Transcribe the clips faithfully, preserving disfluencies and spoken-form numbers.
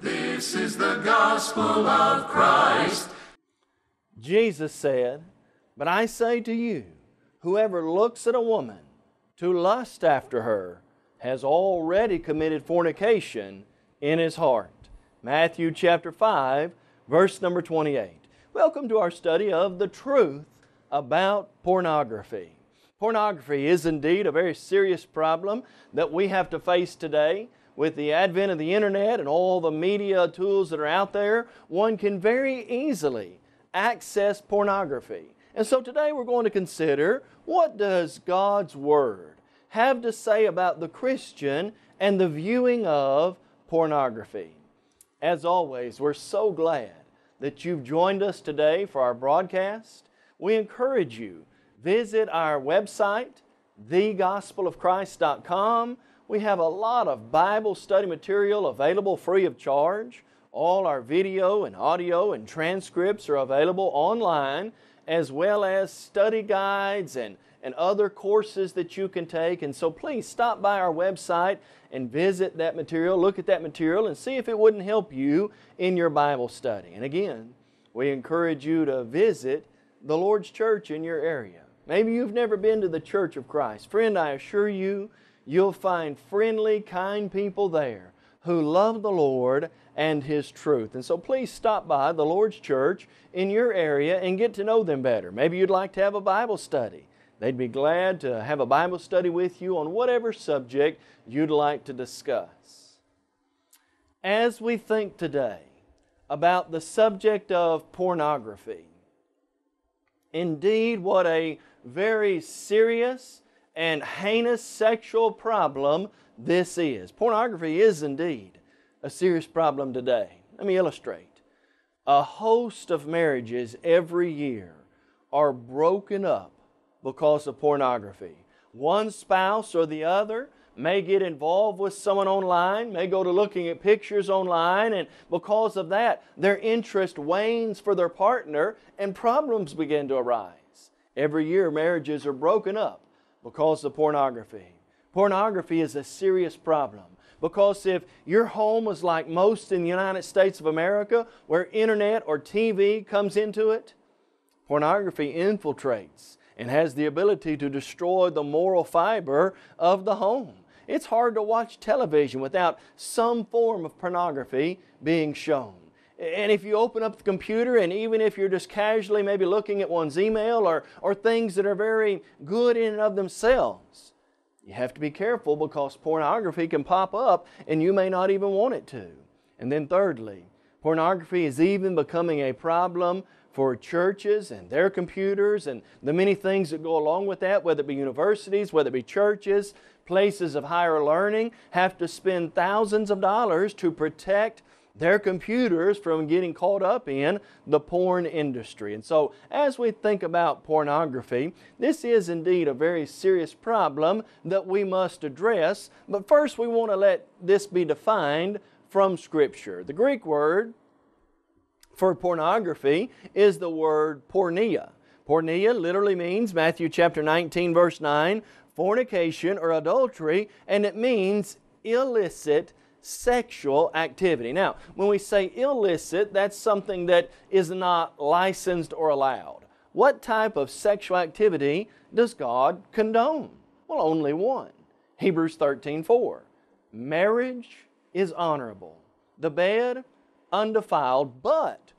This is the gospel of Christ. Jesus said, "But I say to you, whoever looks at a woman to lust after her has already committed fornication in his heart." Matthew chapter five, verse number twenty-eight. Welcome to our study of the truth about pornography. Pornography is indeed a very serious problem that we have to face today. With the advent of the internet and all the media tools that are out there, one can very easily access pornography. And so today we're going to consider, what does God's Word have to say about the Christian and the viewing of pornography? As always, we're so glad that you've joined us today for our broadcast. We encourage you, visit our website, the gospel of christ dot com. We have a lot of Bible study material available free of charge. All our video and audio and transcripts are available online, as well as study guides and, and other courses that you can take. And so please stop by our website and visit that material, look at that material, and see if it wouldn't help you in your Bible study. And again, we encourage you to visit the Lord's church in your area. Maybe you've never been to the Church of Christ. Friend, I assure you, you'll find friendly, kind people there who love the Lord and His truth. And so please stop by the Lord's church in your area and get to know them better. Maybe you'd like to have a Bible study. They'd be glad to have a Bible study with you on whatever subject you'd like to discuss. As we think today about the subject of pornography, indeed, what a very serious and heinous sexual problem this is. Pornography is indeed a serious problem today. Let me illustrate. A host of marriages every year are broken up because of pornography. One spouse or the other may get involved with someone online, may go to looking at pictures online, and because of that, their interest wanes for their partner and problems begin to arise. Every year, marriages are broken up because of pornography. Pornography is a serious problem, because if your home was like most in the United States of America, where internet or T V comes into it, pornography infiltrates and has the ability to destroy the moral fiber of the home. It's hard to watch television without some form of pornography being shown. And if you open up the computer, and even if you're just casually maybe looking at one's email or, or things that are very good in and of themselves, you have to be careful, because pornography can pop up and you may not even want it to. And then thirdly, pornography is even becoming a problem for churches and their computers and the many things that go along with that, whether it be universities, whether it be churches, places of higher learning, have to spend thousands of dollars to protect their computers from getting caught up in the porn industry. And so as we think about pornography, this is indeed a very serious problem that we must address. But first we want to let this be defined from Scripture. The Greek word for pornography is the word porneia. Porneia literally means, Matthew chapter nineteen verse nine, fornication or adultery, and it means illicit sexual activity. Now, when we say illicit, that's something that is not licensed or allowed. What type of sexual activity does God condone? Well, only one. Hebrews thirteen four. Marriage is honorable, the bed undefiled, but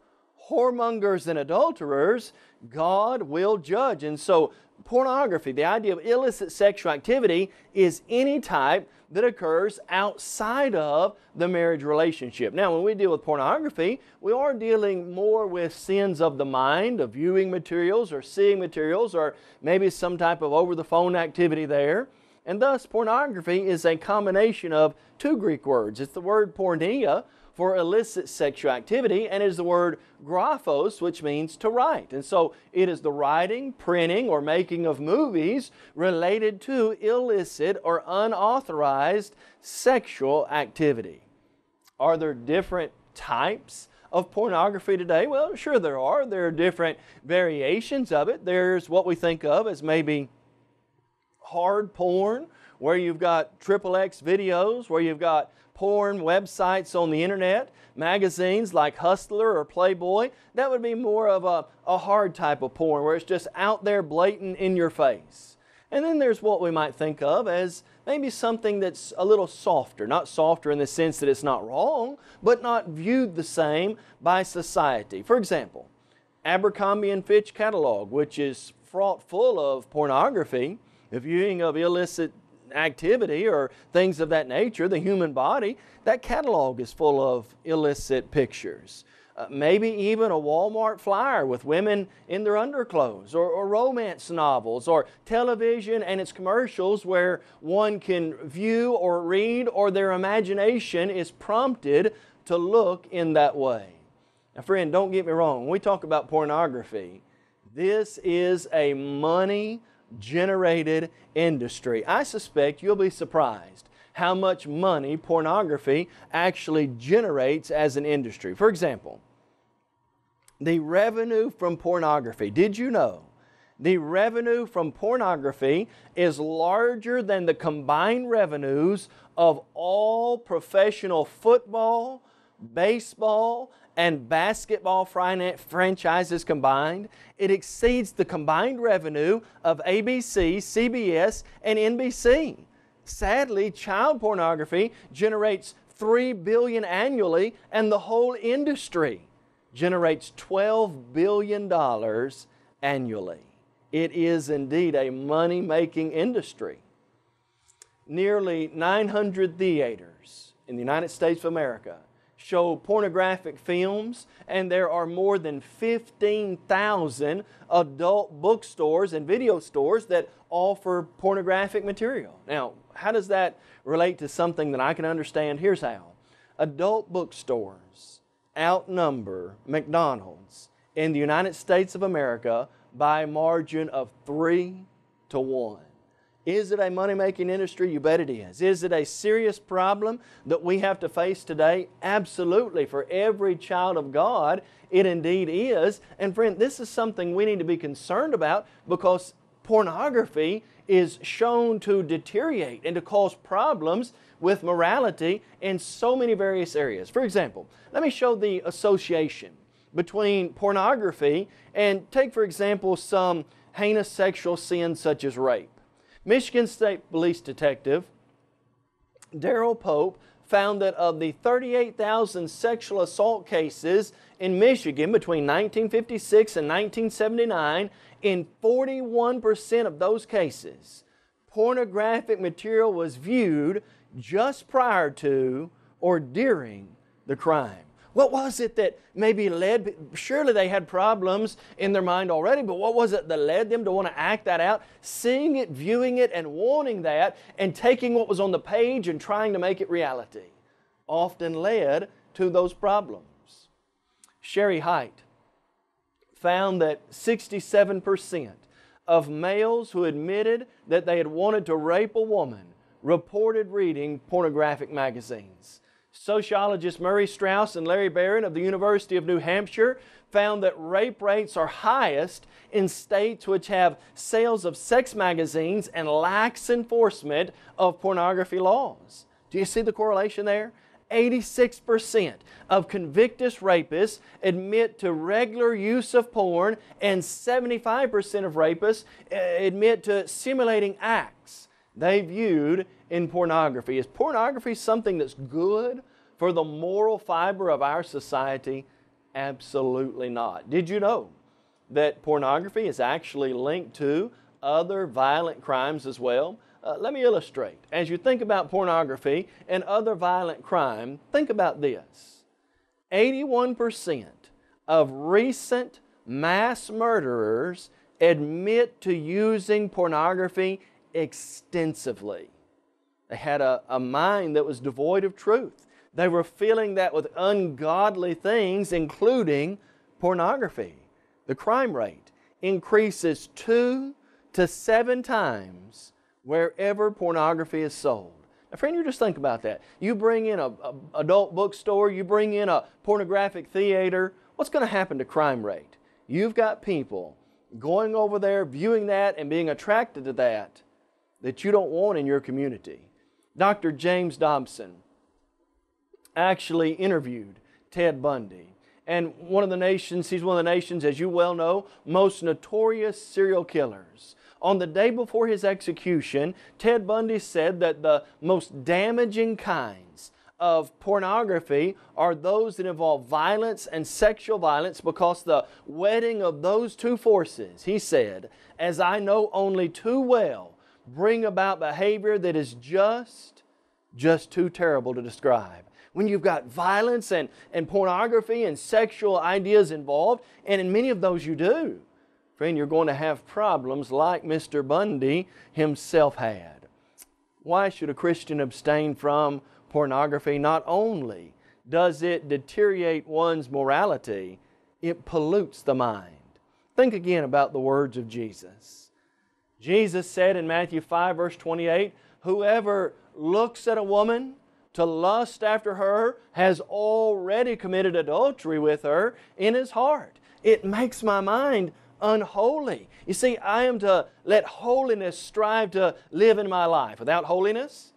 whoremongers and adulterers God will judge. And so pornography, the idea of illicit sexual activity, is any type that occurs outside of the marriage relationship. Now, when we deal with pornography, we are dealing more with sins of the mind, of viewing materials or seeing materials, or maybe some type of over-the-phone activity there. And thus, pornography is a combination of two Greek words. It's the word porneia, for illicit sexual activity, and is the word graphos, which means to write. And so it is the writing, printing, or making of movies related to illicit or unauthorized sexual activity. Are there different types of pornography today? Well, sure there are. There are different variations of it. There's what we think of as maybe hard porn, where you've got triple X videos, where you've got porn websites on the internet, magazines like Hustler or Playboy. That would be more of a, a hard type of porn, where it's just out there blatant in your face. And then there's what we might think of as maybe something that's a little softer. Not softer in the sense that it's not wrong, but not viewed the same by society. For example, Abercrombie and Fitch catalog, which is fraught full of pornography, the viewing of illicit activity or things of that nature, the human body, that catalog is full of illicit pictures. Uh, maybe even a Walmart flyer with women in their underclothes, or, or romance novels, or television and its commercials where one can view or read, or their imagination is prompted to look in that way. Now, friend, don't get me wrong. When we talk about pornography, this is a money-generated industry. I suspect you'll be surprised how much money pornography actually generates as an industry. For example, the revenue from pornography. Did you know the revenue from pornography is larger than the combined revenues of all professional football, baseball, and basketball franchises combined? It exceeds the combined revenue of A B C, C B S, and N B C. Sadly, child pornography generates three billion dollars annually, and the whole industry generates twelve billion dollars annually. It is indeed a money-making industry. Nearly nine hundred theaters in the United States of America show pornographic films, and there are more than fifteen thousand adult bookstores and video stores that offer pornographic material. Now, how does that relate to something that I can understand? Here's how. Adult bookstores outnumber McDonald's in the United States of America by a margin of three to one. Is it a money-making industry? You bet it is. Is it a serious problem that we have to face today? Absolutely. For every child of God, it indeed is. And friend, this is something we need to be concerned about, because pornography is shown to deteriorate and to cause problems with morality in so many various areas. For example, let me show the association between pornography and, take for example, some heinous sexual sins such as rape. Michigan State Police Detective Darrell Pope found that of the thirty-eight thousand sexual assault cases in Michigan between nineteen fifty-six and nineteen seventy-nine, in forty-one percent of those cases, pornographic material was viewed just prior to or during the crime. What was it that maybe led, surely they had problems in their mind already, but what was it that led them to want to act that out? Seeing it, viewing it, and wanting that, and taking what was on the page and trying to make it reality, often led to those problems. Sherry Hite found that sixty-seven percent of males who admitted that they had wanted to rape a woman reported reading pornographic magazines. Sociologists Murray Strauss and Larry Baron of the University of New Hampshire found that rape rates are highest in states which have sales of sex magazines and lax enforcement of pornography laws. Do you see the correlation there? eighty-six percent of convicted rapists admit to regular use of porn, and seventy-five percent of rapists admit to simulating acts they viewed in pornography. Is pornography something that's good for the moral fiber of our society? Absolutely not. Did you know that pornography is actually linked to other violent crimes as well? Uh, let me illustrate. As you think about pornography and other violent crime, think about this. eighty-one percent of recent mass murderers admit to using pornography extensively. They had a, a mind that was devoid of truth. They were filling that with ungodly things, including pornography. The crime rate increases two to seven times wherever pornography is sold. Now, friend, you just think about that. You bring in an adult bookstore, you bring in a pornographic theater, what's going to happen to crime rate? You've got people going over there, viewing that and being attracted to that that you don't want in your community. Doctor James Dobson actually interviewed Ted Bundy. And one of the nations, he's one of the nation's, as you well know, most notorious serial killers. On the day before his execution, Ted Bundy said that the most damaging kinds of pornography are those that involve violence and sexual violence, because the wedding of those two forces, he said, as I know only too well, bring about behavior that is just, just too terrible to describe. When you've got violence and, and pornography and sexual ideas involved, and in many of those you do, friend, you're going to have problems like Mister Bundy himself had. Why should a Christian abstain from pornography? Not only does it deteriorate one's morality, it pollutes the mind. Think again about the words of Jesus. Jesus said in Matthew five verse twenty-eight, whoever looks at a woman to lust after her has already committed adultery with her in his heart. It makes my mind unholy. You see, I am to let holiness strive to live in my life. Without holiness,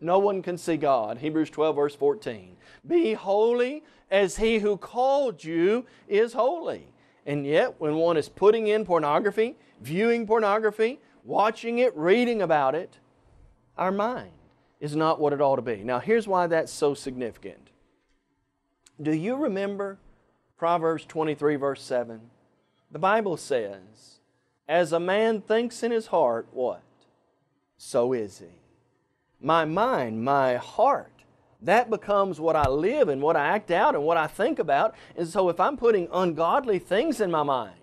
no one can see God. Hebrews twelve verse fourteen. Be holy as He who called you is holy. And yet, when one is putting in pornography, viewing pornography, watching it, reading about it, our mind is not what it ought to be. Now, here's why that's so significant. Do you remember Proverbs twenty-three verse seven? The Bible says, as a man thinks in his heart, what? So is he. My mind, my heart, that becomes what I live and what I act out and what I think about. And so if I'm putting ungodly things in my mind,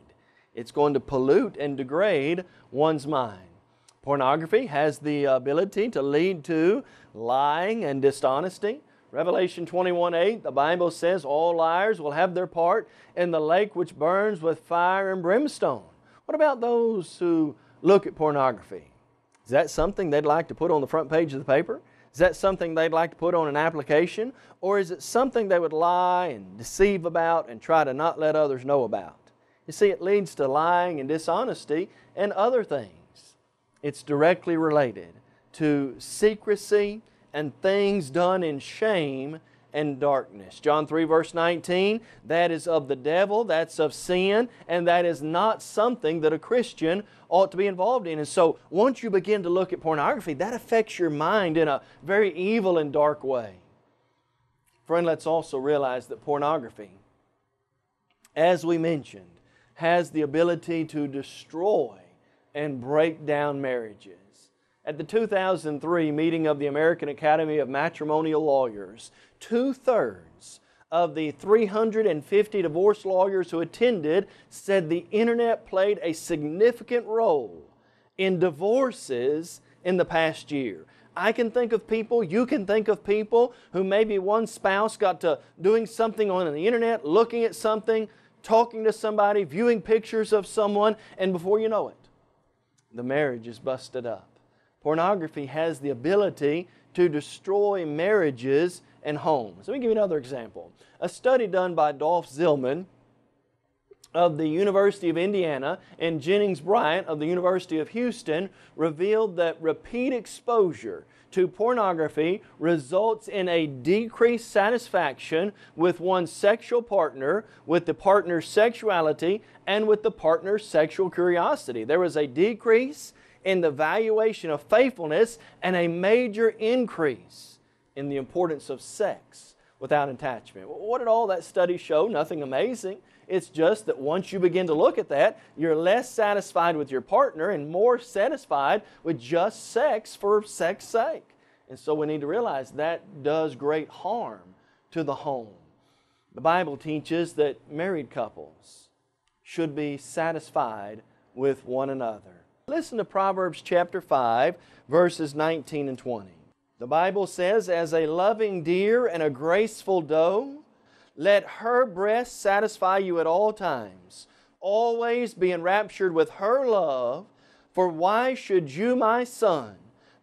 it's going to pollute and degrade one's mind. Pornography has the ability to lead to lying and dishonesty. Revelation twenty-one eight, the Bible says, all liars will have their part in the lake which burns with fire and brimstone. What about those who look at pornography? Is that something they'd like to put on the front page of the paper? Is that something they'd like to put on an application? Or is it something they would lie and deceive about and try to not let others know about? You see, it leads to lying and dishonesty and other things. It's directly related to secrecy and things done in shame and darkness. John three verse nineteen, that is of the devil, that's of sin, and that is not something that a Christian ought to be involved in. And so once you begin to look at pornography, that affects your mind in a very evil and dark way. Friend, let's also realize that pornography, as we mentioned, has the ability to destroy and break down marriages. At the two thousand three meeting of the American Academy of Matrimonial Lawyers, two-thirds of the three hundred fifty divorce lawyers who attended said the internet played a significant role in divorces in the past year. I can think of people, you can think of people, who maybe one spouse got to doing something on the internet, looking at something, talking to somebody, viewing pictures of someone, and before you know it, the marriage is busted up. Pornography has the ability to destroy marriages and homes. Let me give you another example. A study done by Dolph Zillman of the University of Indiana and Jennings Bryant of the University of Houston revealed that repeat exposure to pornography results in a decreased satisfaction with one's sexual partner, with the partner's sexuality, and with the partner's sexual curiosity. There was a decrease in the valuation of faithfulness and a major increase in the importance of sex without attachment. What did all that study show? Nothing amazing. It's just that once you begin to look at that, you're less satisfied with your partner and more satisfied with just sex for sex's sake. And so we need to realize that does great harm to the home. The Bible teaches that married couples should be satisfied with one another. Listen to Proverbs chapter five, verses nineteen and twenty. The Bible says, as a loving deer and a graceful doe, let her breast satisfy you at all times, always be enraptured with her love, for why should you, my son,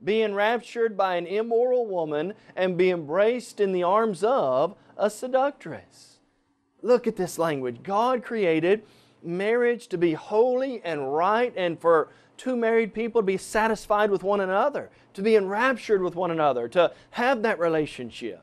be enraptured by an immoral woman and be embraced in the arms of a seductress? Look at this language. God created marriage to be holy and right, and for two married people to be satisfied with one another, to be enraptured with one another, to have that relationship.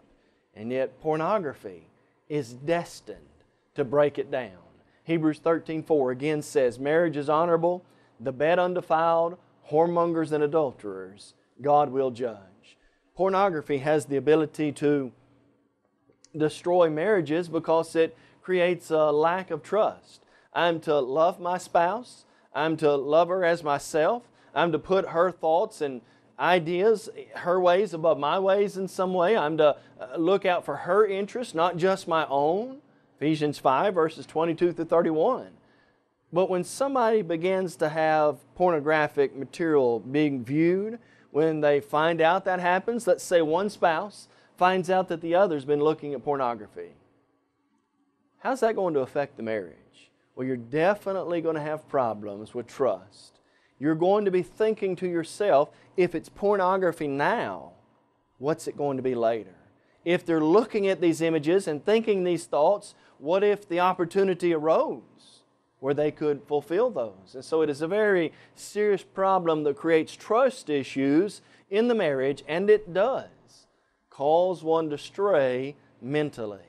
And yet pornography is destined to break it down. Hebrews thirteen four again says, marriage is honorable, the bed undefiled, whoremongers and adulterers God will judge. Pornography has the ability to destroy marriages because it creates a lack of trust. I'm to love my spouse. I'm to love her as myself. I'm to put her thoughts and ideas, her ways above my ways in some way. I'm to look out for her interests, not just my own. Ephesians five, verses twenty-two through thirty-one. But when somebody begins to have pornographic material being viewed, when they find out that happens, let's say one spouse finds out that the other's been looking at pornography, how's that going to affect the marriage? Well, you're definitely going to have problems with trust. You're going to be thinking to yourself, if it's pornography now, what's it going to be later? If they're looking at these images and thinking these thoughts, what if the opportunity arose where they could fulfill those? And so it is a very serious problem that creates trust issues in the marriage, and it does cause one to stray mentally.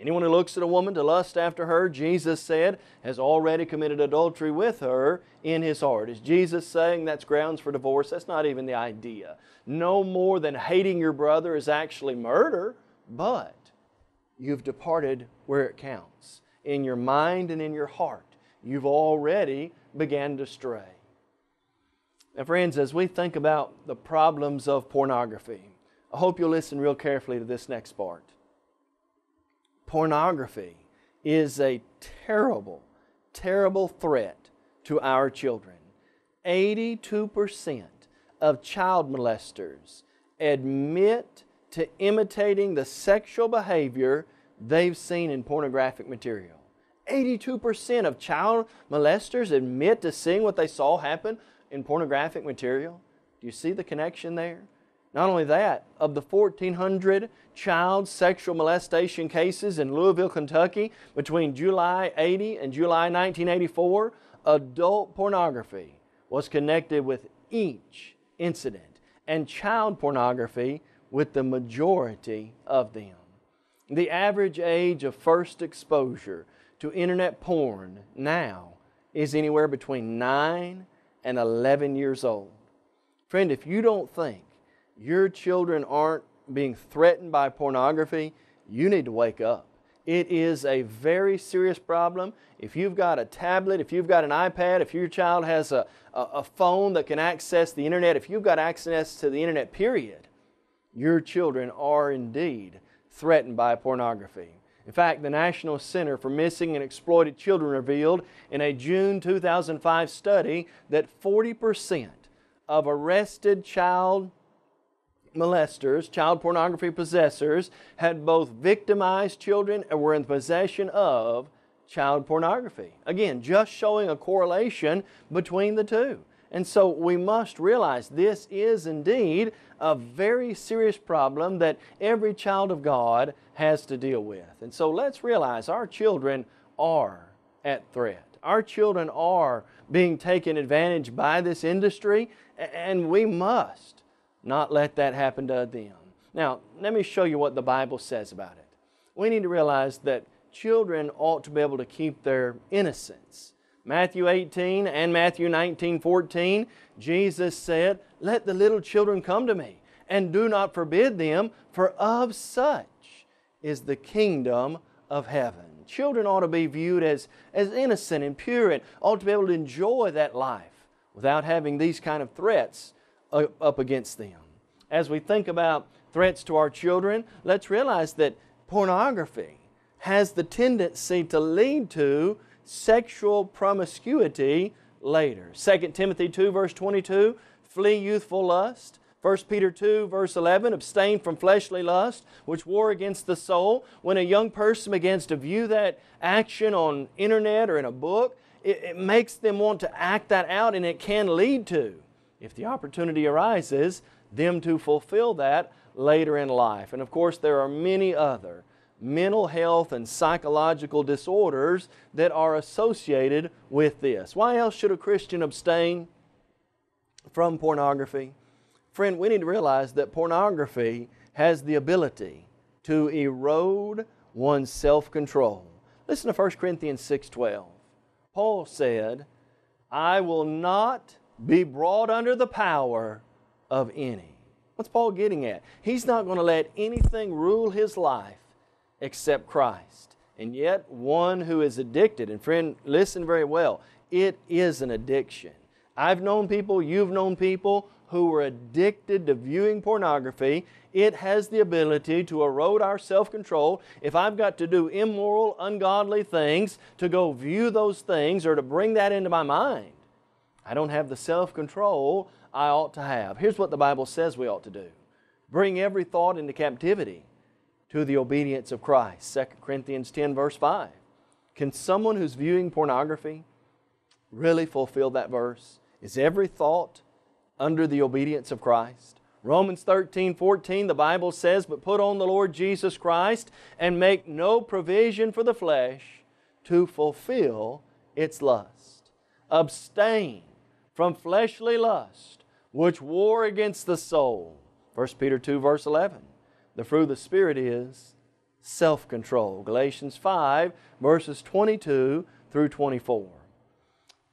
Anyone who looks at a woman to lust after her, Jesus said, has already committed adultery with her in his heart. Is Jesus saying that's grounds for divorce? That's not even the idea. No more than hating your brother is actually murder, but you've departed where it counts. In your mind and in your heart, you've already began to stray. Now friends, as we think about the problems of pornography, I hope you'll listen real carefully to this next part. Pornography is a terrible, terrible threat to our children. eighty-two percent of child molesters admit to imitating the sexual behavior they've seen in pornographic material. eighty-two percent of child molesters admit to seeing what they saw happen in pornographic material. Do you see the connection there? Not only that, of the fourteen hundred child sexual molestation cases in Louisville, Kentucky, between July eighty and July nineteen eighty-four, adult pornography was connected with each incident, and child pornography with the majority of them. The average age of first exposure to internet porn now is anywhere between nine and eleven years old. Friend, if you don't think your children aren't being threatened by pornography, you need to wake up. It is a very serious problem. If you've got a tablet, if you've got an iPad, if your child has a, a, a phone that can access the internet, if you've got access to the internet, period, your children are indeed threatened by pornography. In fact, the National Center for Missing and Exploited Children revealed in a June two thousand five study that forty percent of arrested child molesters, child pornography possessors, had both victimized children and were in possession of child pornography. Again, just showing a correlation between the two. And so we must realize this is indeed a very serious problem that every child of God has to deal with. And so let's realize our children are at threat. Our children are being taken advantage of by this industry, and we must not let that happen to them. Now, let me show you what the Bible says about it. We need to realize that children ought to be able to keep their innocence. Matthew eighteen and Matthew nineteen fourteen, Jesus said, "Let the little children come to me, and do not forbid them, for of such is the kingdom of heaven." Children ought to be viewed as, as innocent and pure, and ought to be able to enjoy that life without having these kind of threats up against them. As we think about threats to our children, let's realize that pornography has the tendency to lead to sexual promiscuity later. Second Timothy two verse twenty-two, flee youthful lust, First Peter two, verse eleven, abstain from fleshly lust, which war against the soul. When a young person begins to view that action on internet or in a book, it, it makes them want to act that out, and it can lead to, if the opportunity arises, them to fulfill that later in life. And of course, there are many other mental health and psychological disorders that are associated with this. Why else should a Christian abstain from pornography? Friend, we need to realize that pornography has the ability to erode one's self-control. Listen to First Corinthians six twelve. Paul said, I will not be brought under the power of any. What's Paul getting at? He's not going to let anything rule his life except Christ. And yet, one who is addicted, and friend, listen very well, it is an addiction. I've known people, you've known people, who were addicted to viewing pornography. It has the ability to erode our self-control. If I've got to do immoral, ungodly things to go view those things or to bring that into my mind, I don't have the self-control I ought to have. Here's what the Bible says we ought to do. Bring every thought into captivity to the obedience of Christ. Second Corinthians ten verse five. Can someone who's viewing pornography really fulfill that verse? Is every thought under the obedience of Christ? Romans thirteen fourteen, the Bible says, but put on the Lord Jesus Christ and make no provision for the flesh to fulfill its lust. Abstain from fleshly lust, which war against the soul. First Peter two verse eleven, the fruit of the Spirit is self-control. Galatians five verses twenty-two through twenty-four.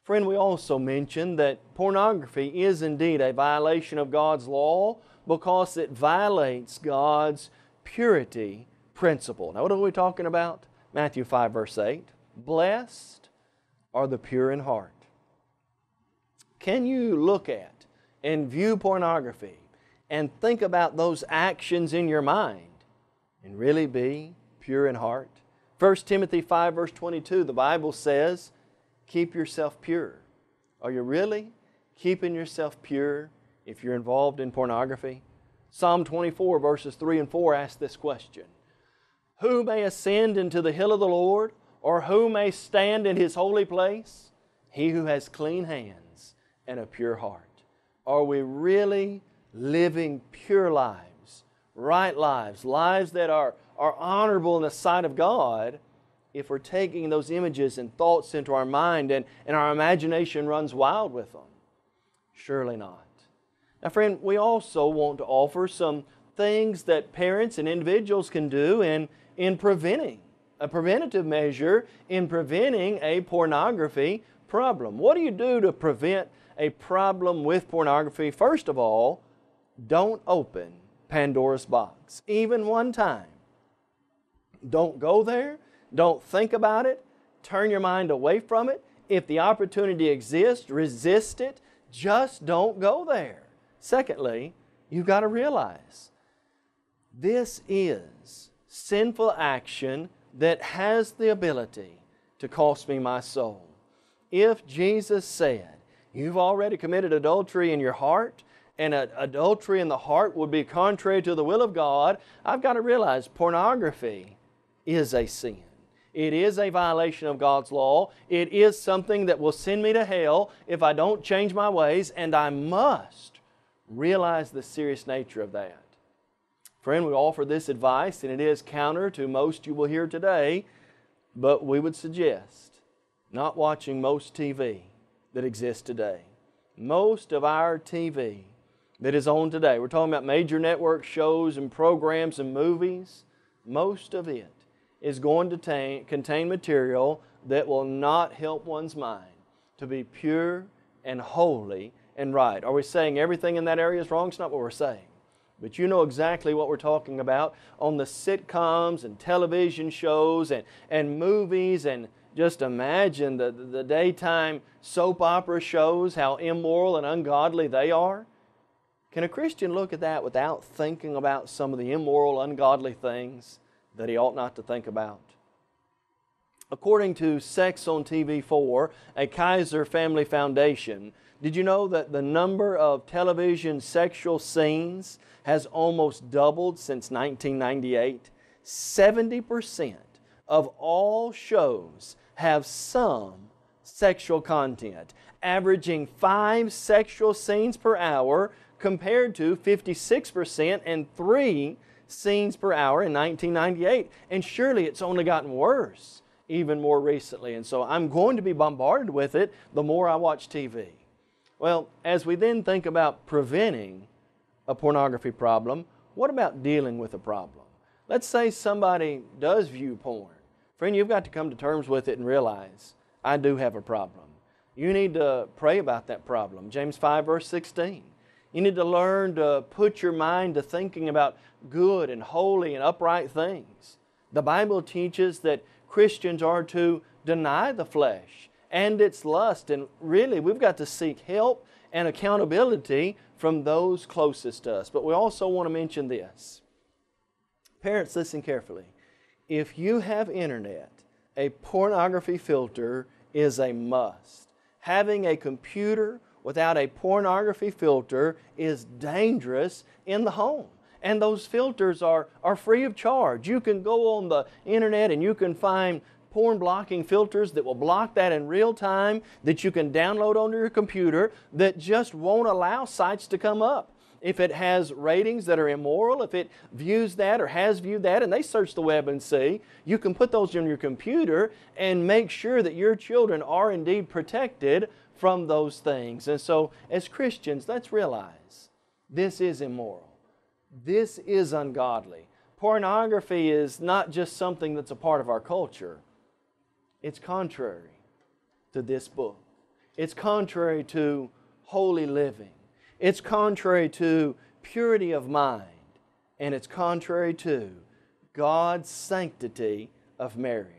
Friend, we also mentioned that pornography is indeed a violation of God's law because it violates God's purity principle. Now, what are we talking about? Matthew five, verse eight. Blessed are the pure in heart. Can you look at and view pornography and think about those actions in your mind and really be pure in heart? First Timothy five, verse twenty-two, the Bible says, keep yourself pure. Are you really keeping yourself pure if you're involved in pornography? Psalm twenty-four verses three and four ask this question. Who may ascend into the hill of the Lord, or who may stand in His holy place? He who has clean hands and a pure heart. Are we really living pure lives, right lives, lives that are, are honorable in the sight of God, if we're taking those images and thoughts into our mind and, and our imagination runs wild with them? Surely not. Now, friend, we also want to offer some things that parents and individuals can do in, in preventing, a preventative measure in preventing a pornography problem. What do you do to prevent a problem with pornography? First of all, don't open Pandora's box, even one time. Don't go there. Don't think about it. Turn your mind away from it. If the opportunity exists, resist it. Just don't go there. Secondly, you've got to realize this is sinful action that has the ability to cost me my soul. If Jesus said, you've already committed adultery in your heart, and adultery in the heart would be contrary to the will of God, I've got to realize pornography is a sin. It is a violation of God's law. It is something that will send me to hell if I don't change my ways, and I must realize the serious nature of that. Friend, we offer this advice, and it is counter to most you will hear today, but we would suggest not watching most T V that exists today. Most of our T V that is on today, we're talking about major network shows and programs and movies, most of it is going to contain material that will not help one's mind to be pure and holy and right. Are we saying everything in that area is wrong? It's not what we're saying. But you know exactly what we're talking about on the sitcoms and television shows and, and movies, and just imagine the, the daytime soap opera shows, how immoral and ungodly they are. Can a Christian look at that without thinking about some of the immoral, ungodly things that he ought not to think about? According to Sex on T V four, a Kaiser Family Foundation, did you know that the number of television sexual scenes has almost doubled since nineteen ninety-eight? seventy percent of all shows have some sexual content, averaging five sexual scenes per hour compared to fifty-six percent and three scenes per hour in nineteen ninety-eight. And surely it's only gotten worse even more recently. And so I'm going to be bombarded with it the more I watch T V. Well, as we then think about preventing a pornography problem, what about dealing with a problem? Let's say somebody does view porn. Friend, you've got to come to terms with it and realize, I do have a problem. You need to pray about that problem. James five, verse sixteen. You need to learn to put your mind to thinking about good and holy and upright things. The Bible teaches that Christians are to deny the flesh and its lust, and really we've got to seek help and accountability from those closest to us. But we also want to mention this. Parents, listen carefully. If you have internet, a pornography filter is a must. Having a computer without a pornography filter is dangerous in the home. And those filters are, are free of charge. You can go on the internet and you can find porn blocking filters that will block that in real time, that you can download onto your computer, that just won't allow sites to come up. If it has ratings that are immoral, if it views that or has viewed that, and they search the web and see, you can put those on your computer and make sure that your children are indeed protected from those things. And so, as Christians, let's realize this is immoral. This is ungodly. Pornography is not just something that's a part of our culture. It's contrary to this book. It's contrary to holy living. It's contrary to purity of mind. And it's contrary to God's sanctity of marriage.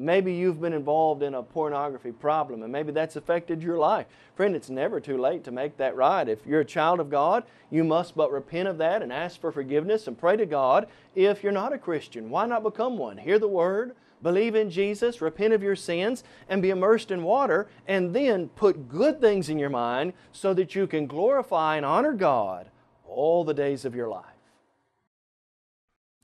Maybe you've been involved in a pornography problem, and maybe that's affected your life. Friend, it's never too late to make that right. If you're a child of God, you must but repent of that and ask for forgiveness and pray to God. If you're not a Christian, why not become one? Hear the Word, believe in Jesus, repent of your sins, and be immersed in water, and then put good things in your mind so that you can glorify and honor God all the days of your life.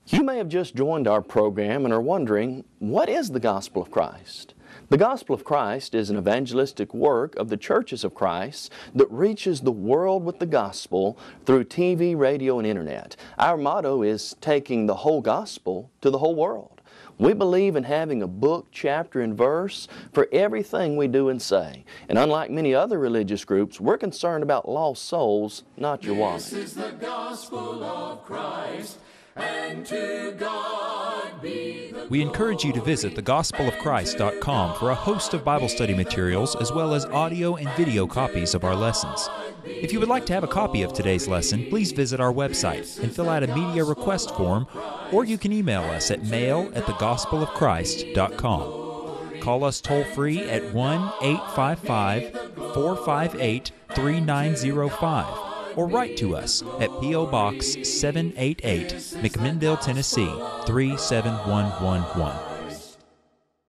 You may have just joined our program and are wondering, what is the Gospel of Christ? The Gospel of Christ is an evangelistic work of the churches of Christ that reaches the world with the gospel through T V, radio, and internet. Our motto is taking the whole gospel to the whole world. We believe in having a book, chapter, and verse for everything we do and say. And unlike many other religious groups, we're concerned about lost souls, not your wallet. This is the Gospel of Christ. And to God be the we encourage you to visit the gospel of christ dot com for a host of Bible study materials as well as audio and video copies of our lessons. If you would like to have a copy of today's lesson, please visit our website and fill out a media request form, or you can email us at mail at the gospel of christ dot com. Call us toll-free at one eight five five, four five eight, three nine zero five. Or write to us at P O Box seven eighty-eight, McMinnville, Tennessee, three seven one one one.